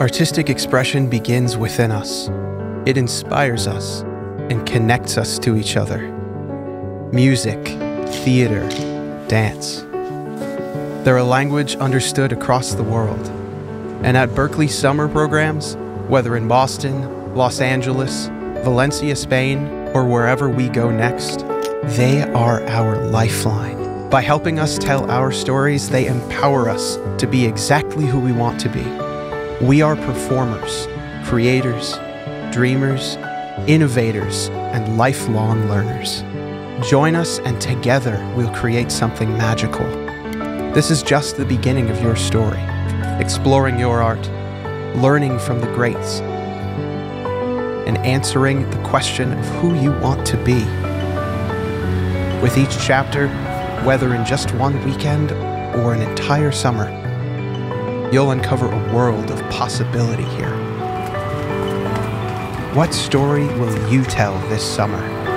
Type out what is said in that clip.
Artistic expression begins within us. It inspires us and connects us to each other. Music, theater, dance. They're a language understood across the world. And at Berkeley summer programs, whether in Boston, Los Angeles, Valencia, Spain, or wherever we go next, they are our lifeline. By helping us tell our stories, they empower us to be exactly who we want to be. We are performers, creators, dreamers, innovators, and lifelong learners. Join us and together we'll create something magical. This is just the beginning of your story. Exploring your art, learning from the greats, and answering the question of who you want to be. With each chapter, whether in just one weekend or an entire summer, you'll uncover a world of possibility here. What story will you tell this summer?